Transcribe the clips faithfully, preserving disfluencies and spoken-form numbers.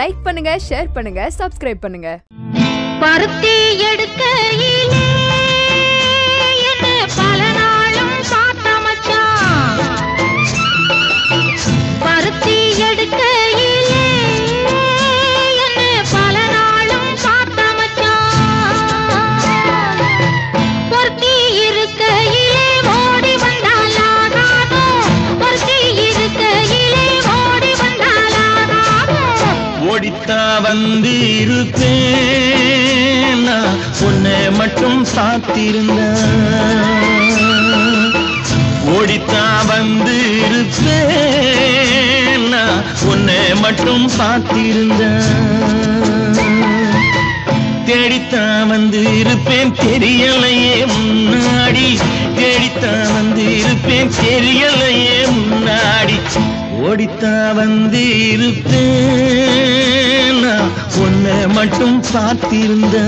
Like பண்ணுங்க share பண்ணுங்க subscribe பண்ணுங்க பருத்தி எடுக்கையிலே என்னை பலநாளும் பார்த்தமச்சா பருத்தி எடுக்கையிலே என்னை பலநாளும் பார்த்தமச்சா பருத்தி இருக்கையிலே ஓடி வந்தாலாகாதோ பருத்தி இருக்கையிலே ஓடி வந்தாலாகாதோ ஓடித்தா வந்திருப்பே उन्ने मट्टुम सात्तिरुंदा ओडिता वंदिरुप्पेन उन्ने मट्टुम सात्तिरुंदा तेडिता वंदिरुप्पेन तेरियलैये मुन्नाडी तेडिता वंदिरुप्पेन तेरियलैये मुन्नाडी ओडिता वंदिरुप्पेन उन्ने मट्टुम सात्तिरुंदा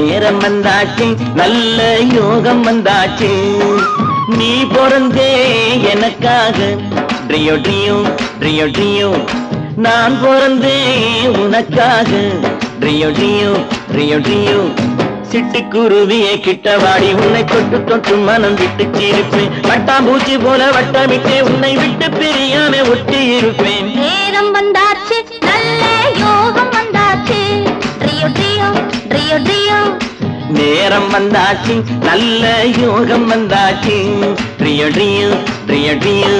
நேரம் வந்தாச்சு நல்ல யோகம் வந்தாச்சு நீ பொறந்தே எனக்காக ட்ரியோ ட்ரியோ ட்ரியோ ட்ரியோ நான் பொறந்தே உனக்காக ட்ரியோ ட்ரியோ ட்ரியோ ட்ரியோ சிட்டுக்குருவியே கிட்டவாடி உன்னை தொட்டு தொட்டு மனம் விட்டு இருப்பேன் பட்டாம்பூச்சி போல வட்டமிட்டே உன்னை விட்டு பிரியாம ஒட்டி இருப்பேன் நேரம் வந்தாச்சு நல்ல யோகம் வந்தாச்சு ட்ரியோ ட்ரியோ ட்ரியோ ட்ரியோ நேரம் வந்தாச்சு நல்ல யோகம் வந்தாச்சு ட்ரியோ ட்ரியோ ட்ரியோ ட்ரியோ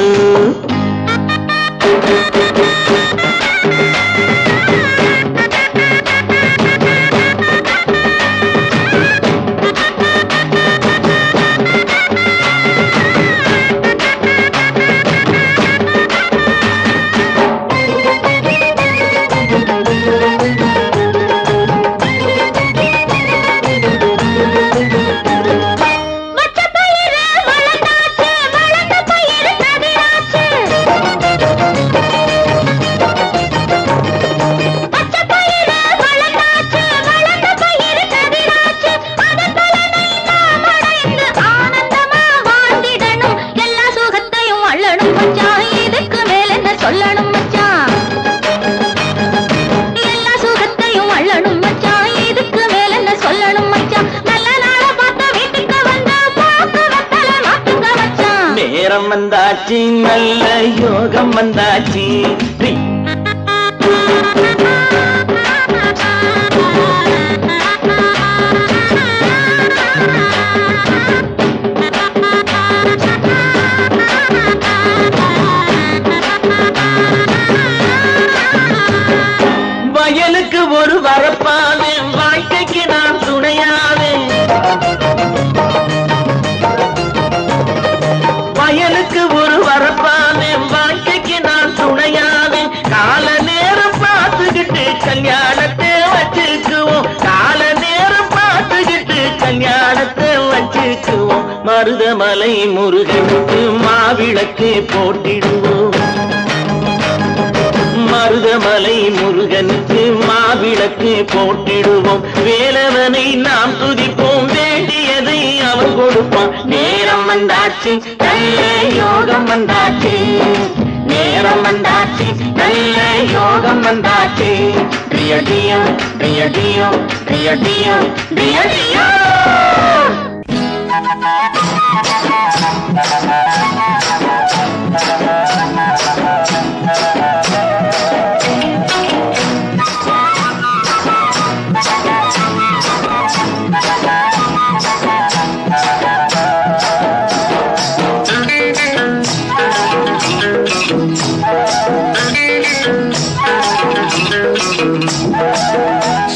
நல்ல யோகம் வந்தாச்சு வயலுக்கு ஒரு வரப்பானே வாழ்க்கைக்கு நான் துணையாவே வயலுக்கு ஒரு வரப்பானே வாழ்க்கைக்கு நான் துணையாவே கால நேரம் பார்த்துக்கிட்டு கல்யாணத்தை வச்சிருக்குவோம் கால நேரம் பார்த்துக்கிட்டு கல்யாணத்தை வச்சிருக்குவோம் மருதமலை முருகனுக்கு மாவிளக்கு போட்டிடுவோம் மருதமலை முருகனுக்கு மாவிளக்கு போட்டிடுவோம் வேலவனை நாம் துதிப்போம் வேண்டியதை அவன் கொடுப்பான் நேரம் வந்தாச்சு நல்ல யோகம் வந்தாச்சு நேரம் வந்தாச்சு நல்ல யோகம் வந்தாச்சு ட்ரியோ ட்ரியோ ட்ரியோ ட்ரியோ ட்ரியோ ட்ரியோ ட்ரியோ ட்ரியோ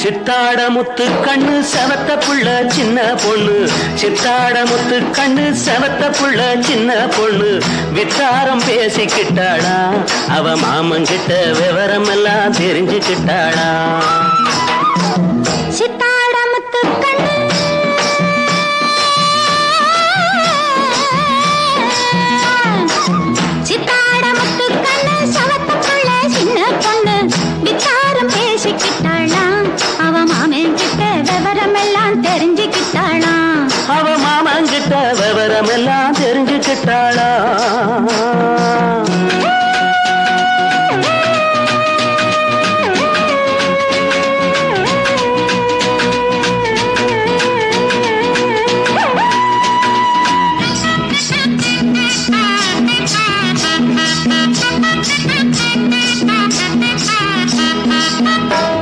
சித்தாட முத்து கண்ணு செவத்த புள்ள சின்ன பொண்ணு சித்தாட முத்து கண்ணு செவத்த புள்ள சின்ன பொண்ணு வித்தாரம் பேசிக்கிட்டாளா அவ மாமன் கிட்ட விவரம் எல்லாம் தெரிஞ்சுக்கிட்டாளா சித்தாட முத்து கண்ணு சித்தாட முத்து கண்ணு செவத்த புள்ள சின்ன பொண்ணு வித்தாரம் பேசிக்கிட்டாளா அவ மாமங்கிட்ட விவரம் எல்லாம் தெரிஞ்சுக்கிட்டாளா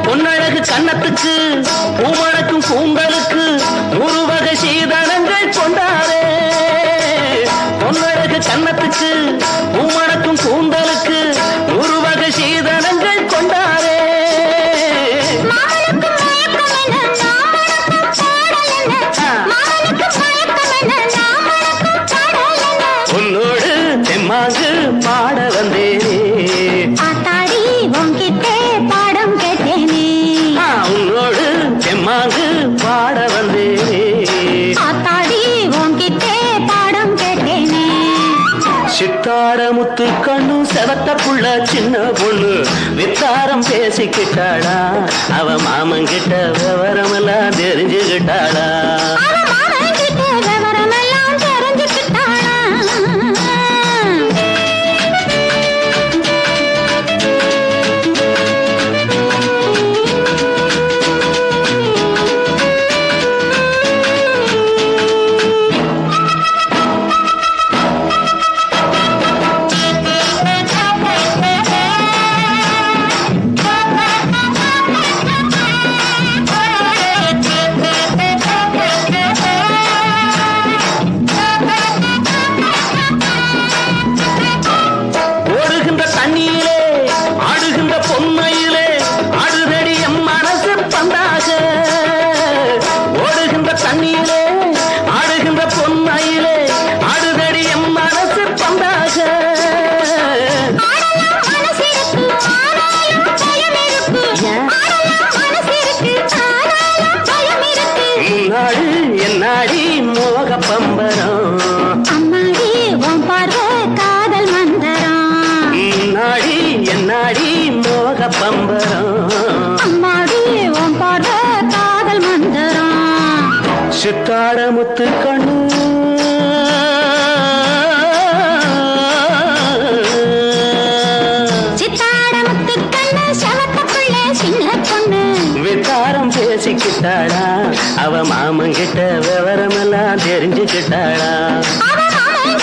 பொன்னழகு கண்ணத்துக்கு பூவழக்கும் பூங்களுக்கு நூறு வகை சீதனங்கள் கொண்டாரே பொன்னழகு கண்ணத்துக்கு பூமணக்கும் கூந்தலுக்கு நூறு வகை சீதனங்கள் கொண்டாரே உன்னோடு தெம்மாங்கு பாட வந்தேனே உன்னோடு தெம்மாங்கு பாட வந்தேனே சித்தாட முத்து கண்ணு செவத்த புள்ள சின்ன பொண்ணு வித்தாரம் பேசிக்கிட்டாளா, அவ மாமன் கிட்ட விவரமெல்லாம் தெரிஞ்சுக்கிட்டாளா. முத்து கண்ணு சித்தாட முத்து கண்ணு சவத்தக்குள்ள சின்ன பொண்ணு வித்தாரம் பேசிக்கிட்டாளா, அவ மாமன் கிட்ட விவரமெல்லாம் தெரிஞ்சுக்கிட்டாளா. அவ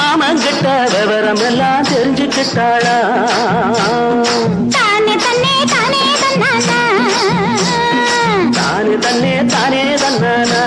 மாமன் கிட்ட விவரமெல்லாம் தெரிஞ்சுக்கிட்டாளா. தன்னே தானே தன்னானா, தானே தன்னே தானே தன்னானா.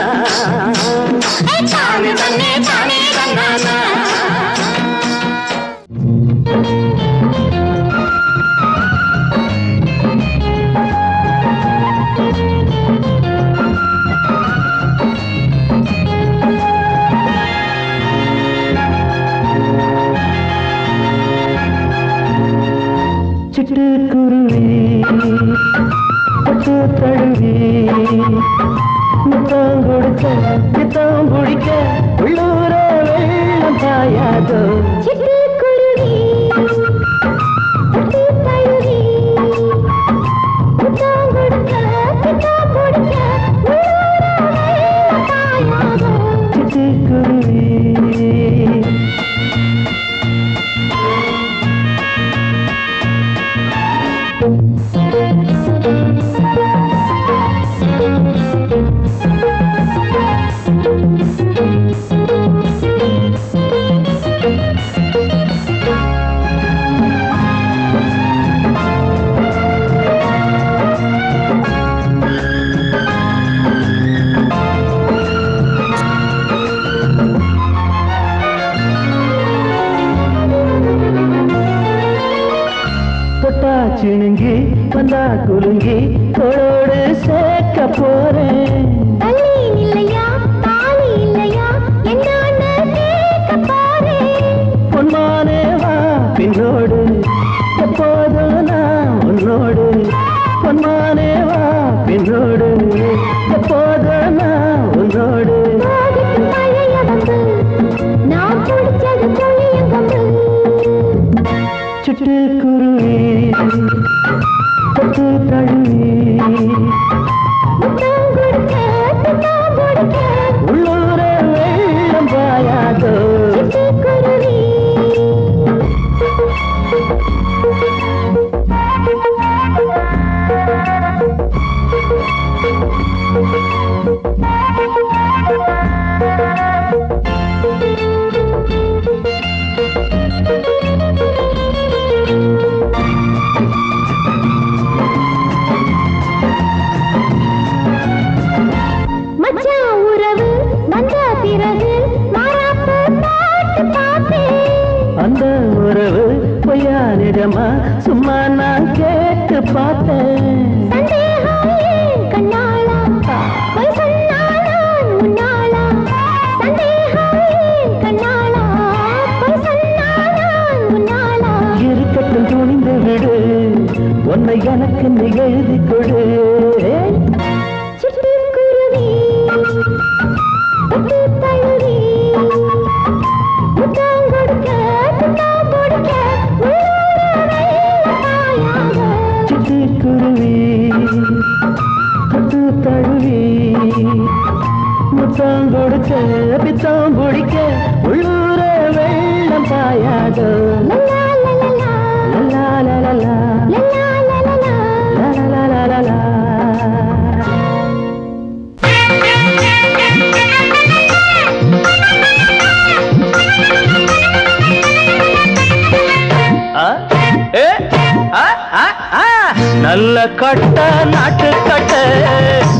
நல்ல கட்ட நாட்டுக்கட்ட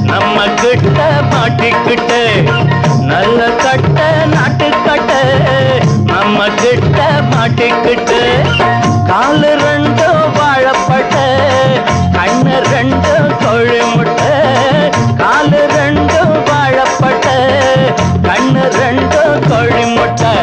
நம்ம கிட்ட மாட்டிக்கிட்ட நல்ல கட்ட நாட்டுக்கட்ட நம்ம கிட்ட மாட்டிக்கிட்ட காலு ரெண்டு வாழப்பட்ட கண்ணு ரெண்டு கோழி முட்டை காலு ரெண்டு வாழப்பட்ட கண்ணு ரெண்டு கோழி முட்டை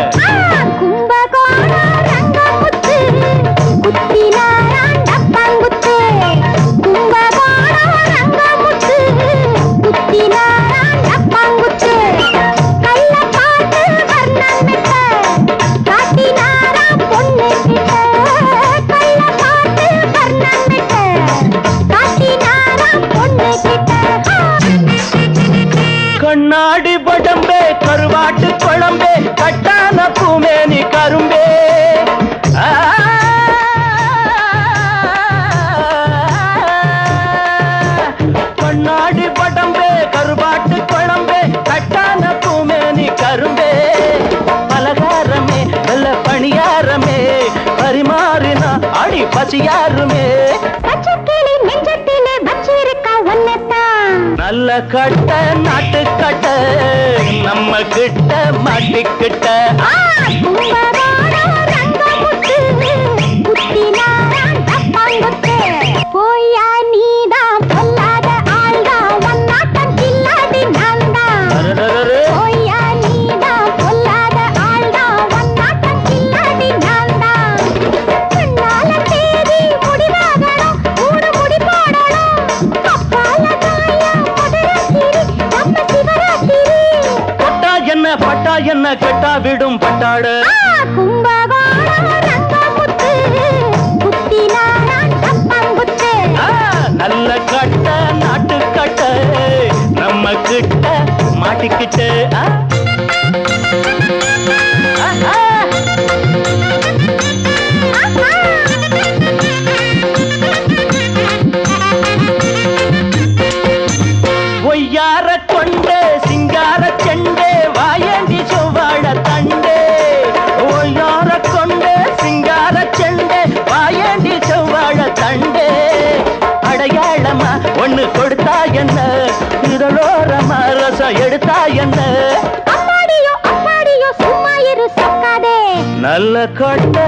நல்ல கட்ட நாட்டு கட்ட நம்ம கிட்ட மாட்டிக்கிட்ட कटा विडुम पट्टाड़ नल्ल कट्ट नाट्टु कट्ट नम्म किट्ट माटिकिट्ट நல்ல கட்ட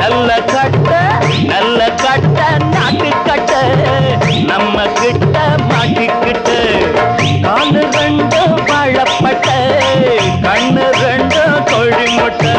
நல்ல கட்ட நல்ல கட்ட நாட்டு கட்ட நம்ம கிட்ட மாட்டிக்கிட்ட காலு ரெண்டு வாழப்பட்ட கண்ணு ரெண்டு கோழி முட்டை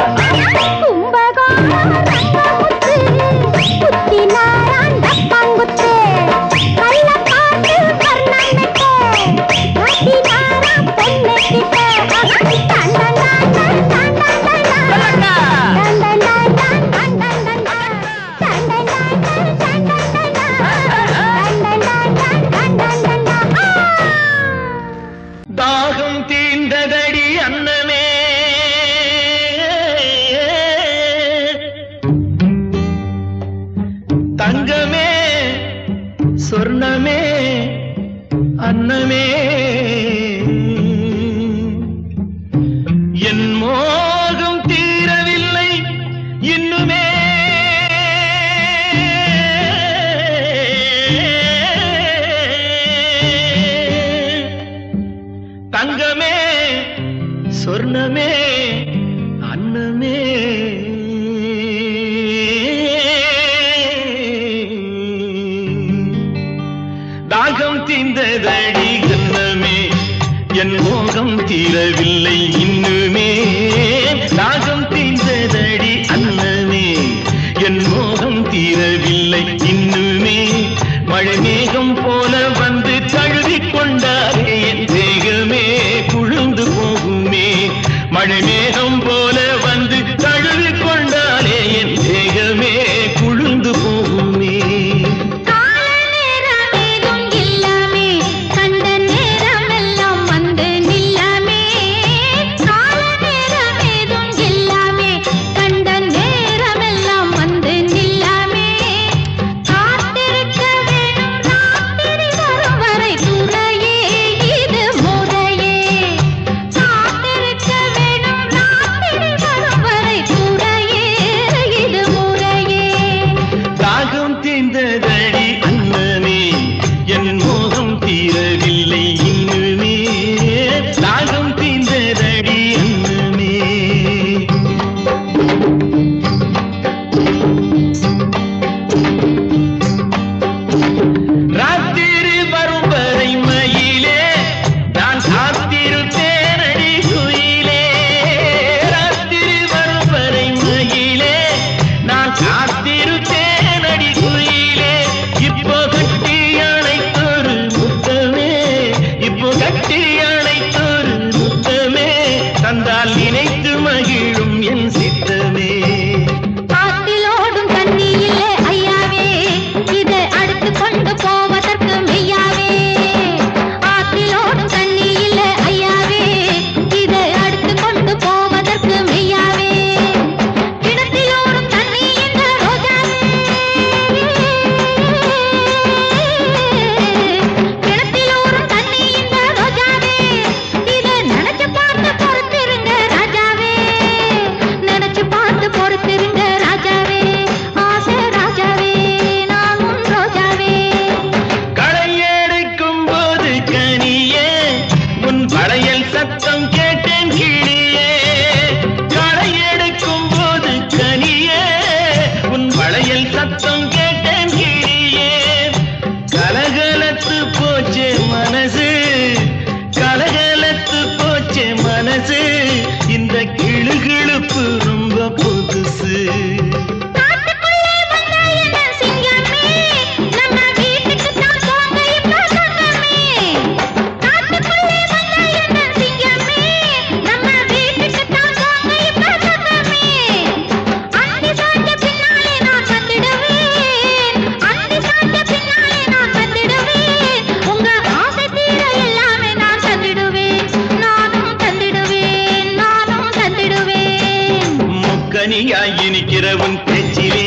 நினைக்கிறவன் பேச்சிலே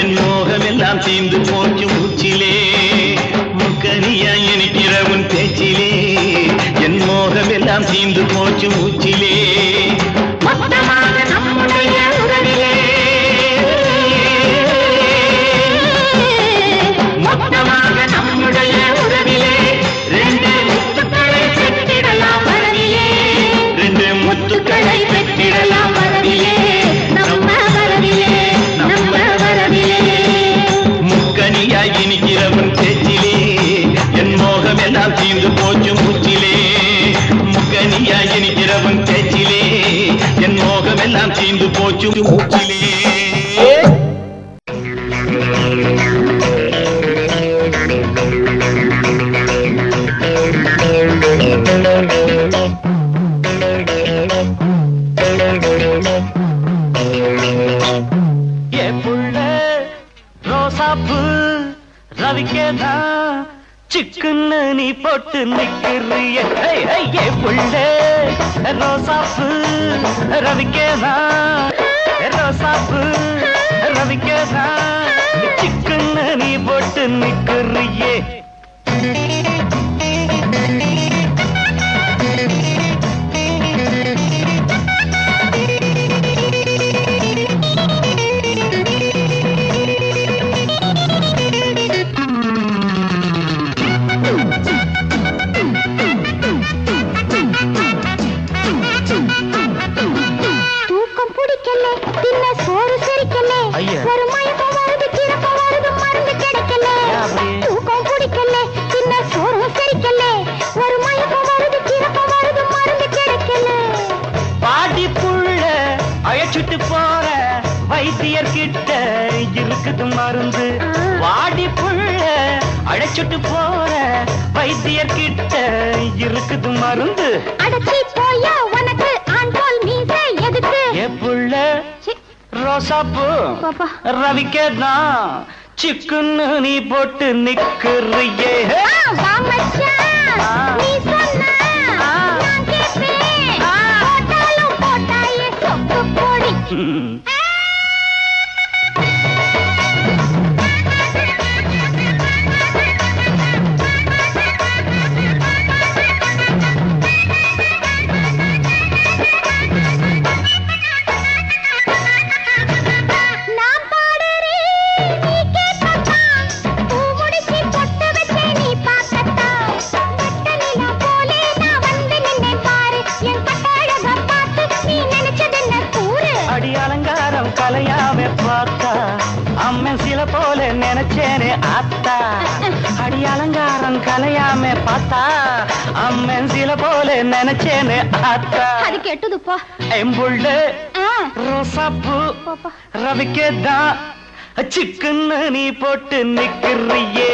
என் மோகமெல்லாம் தீந்து போச்சு மூச்சிலே முக்கனியாய் நினைக்கிறவன் பேச்சிலே என் மோகமெல்லாம் தீந்து போச்சு மூச்சிலே தீந்து போச்சு மூச்சிலே ஏ புள்ள ரோசாப்பு ரவிக்கேதா சிக்குன்னு நீ போட்டு நிக்கிறிய ஏ புள்ள ரோசாப்பு ரவிக்கேதா ரோசாப்பு ரவிக்கேதா சிக்குன்னு நீ போட்டு நிக்கிறியே மருந்து வாடி புள்ள அடைச்சுட்டு போற வைத்தியர் கிட்ட இருக்குது மருந்து அடைச்சி போயா உனக்கு ஆண்பால் மீச எதுக்கு ஏ புள்ள ரோசாப்பூ ரவிக்கேதா சிக்குன்னு நீ போட்டு நிக்கிறியே रविकेदा चिकन्न नी पोट्टु निक्रिये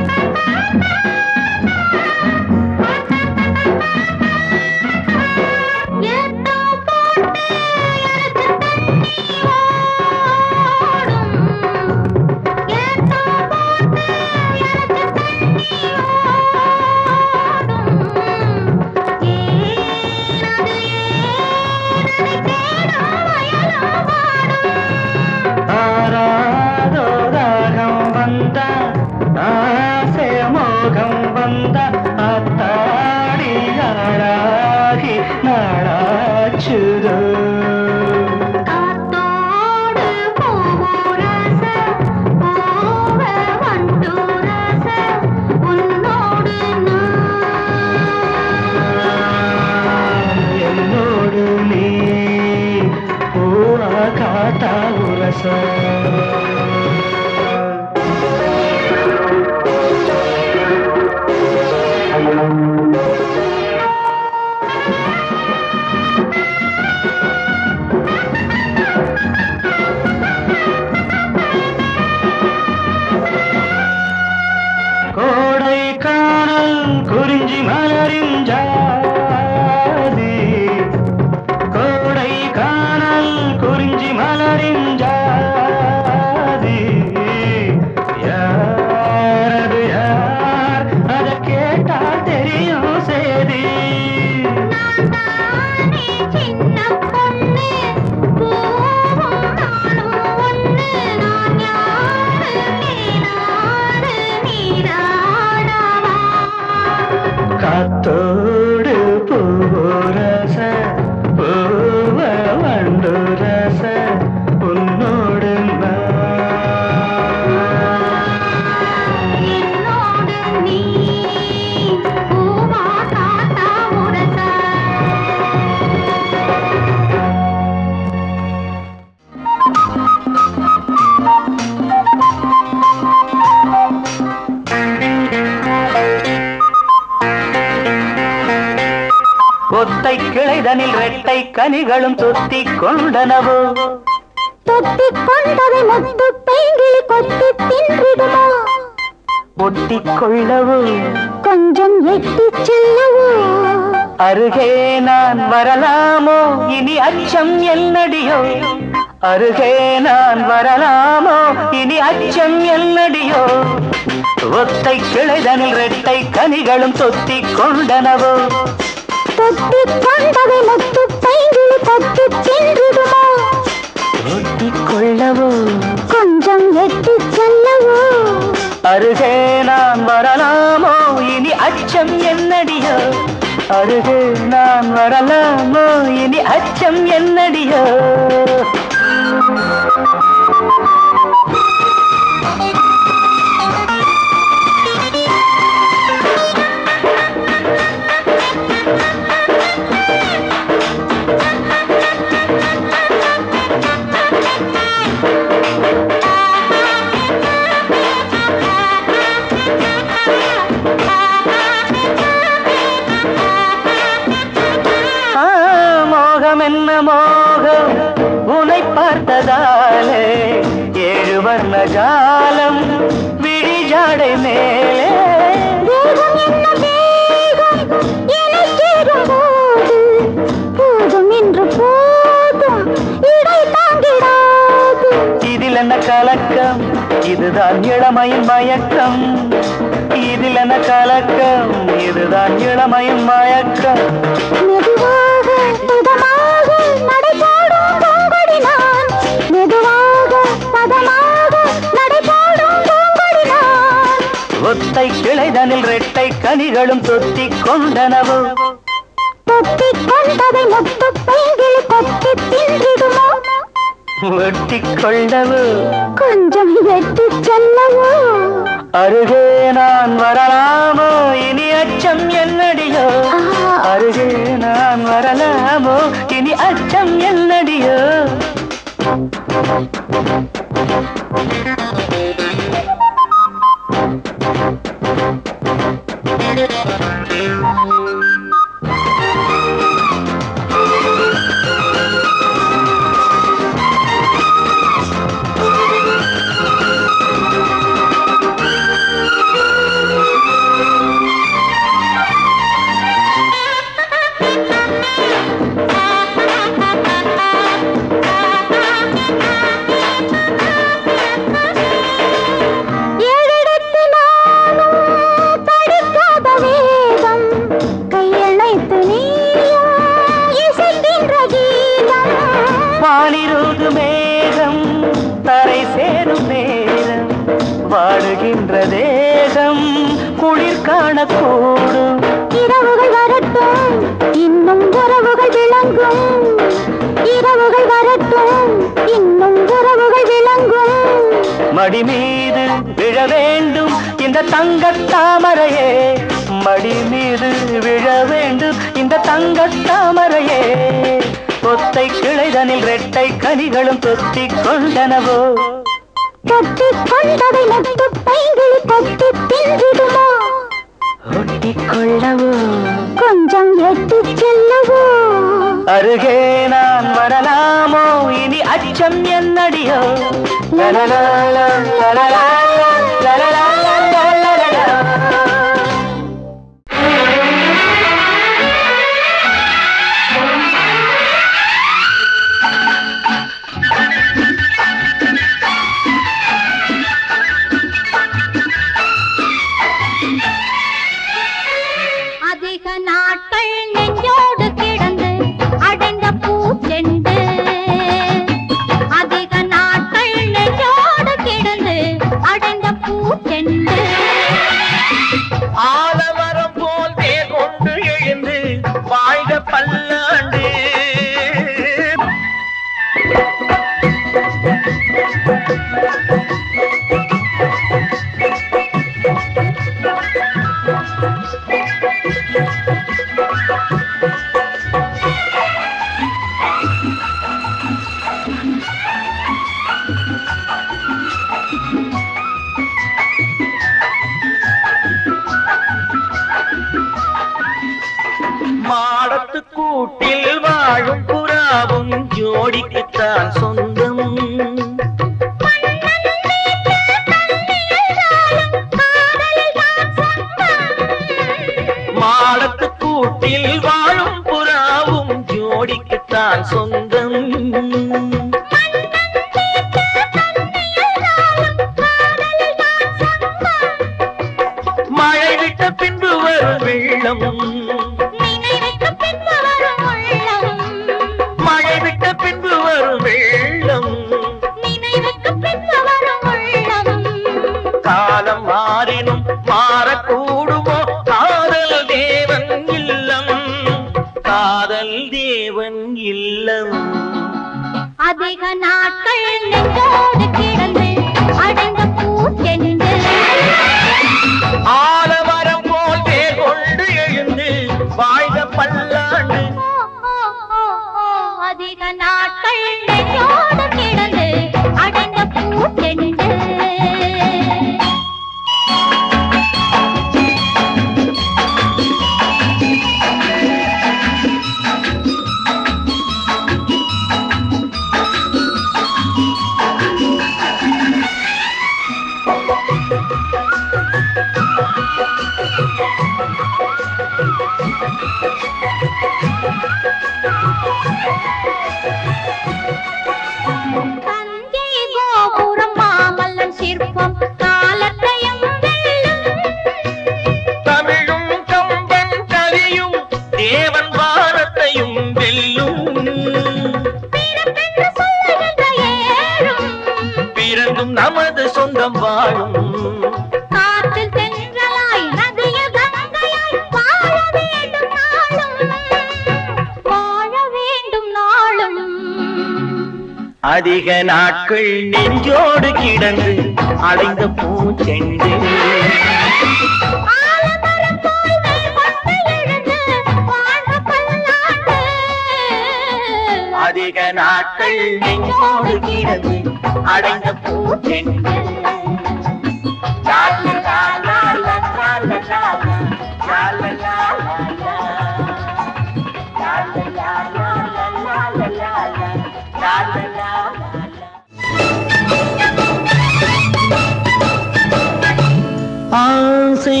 ஆசை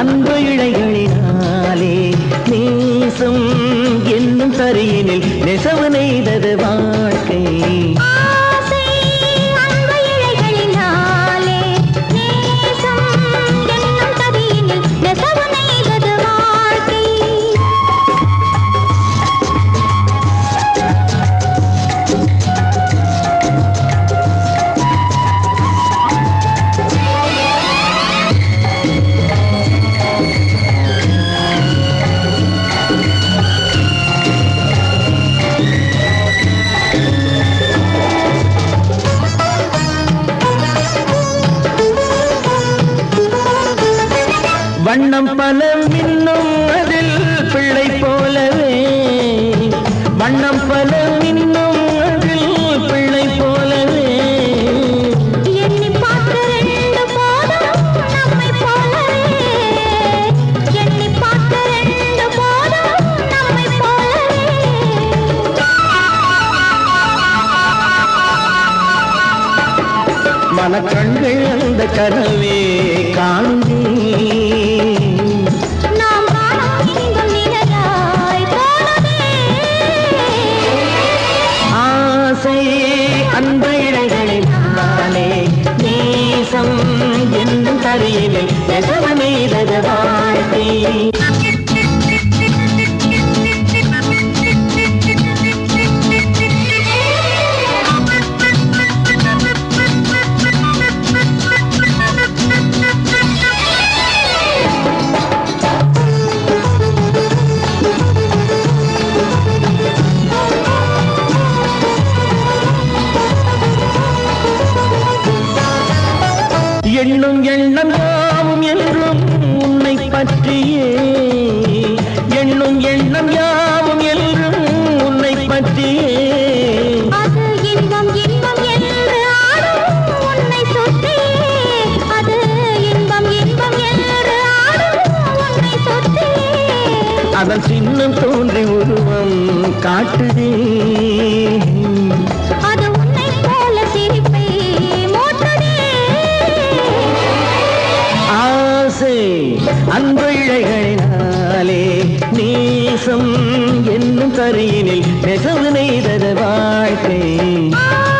அந்த இழைகளினாலே நேசம் என்னும் தரையினில் நெசவு நெய்தது வாழ்க்கை. வண்ணம் பல மின்னும் அதில் பிள்ளை போலவே, வண்ணம் பல மின்னும் அதில் பிள்ளை போலவே, எண்ணி பார்த்த ரெண்டு போதும் நம்மை போலவே, எண்ணி பார்த்த ரெண்டு போதும் நம்மை போலவே. மனக்கண்கள் அந்த கனவே காண்பி वा எண்ணும் எண்ணம் யாவும் என்றும் உன்னை பற்றியே, எண்ணும் எண்ணம் யாவும் என்றும் உன்னை பற்றியே, அது இன்பம் இன்பம் என்று ஆடும் உன்னை சுற்றியே, அது இன்பம் இன்பம் என்று ஆடும் உன்னை சுற்றியே, அதன் சின்னம் தோன்றி உருவம் காட்டுதே. அன்பு இழைகளினாலே நேசம் என்னும் தரையினில் நெசவு நெய்தது வாழ்க்கை.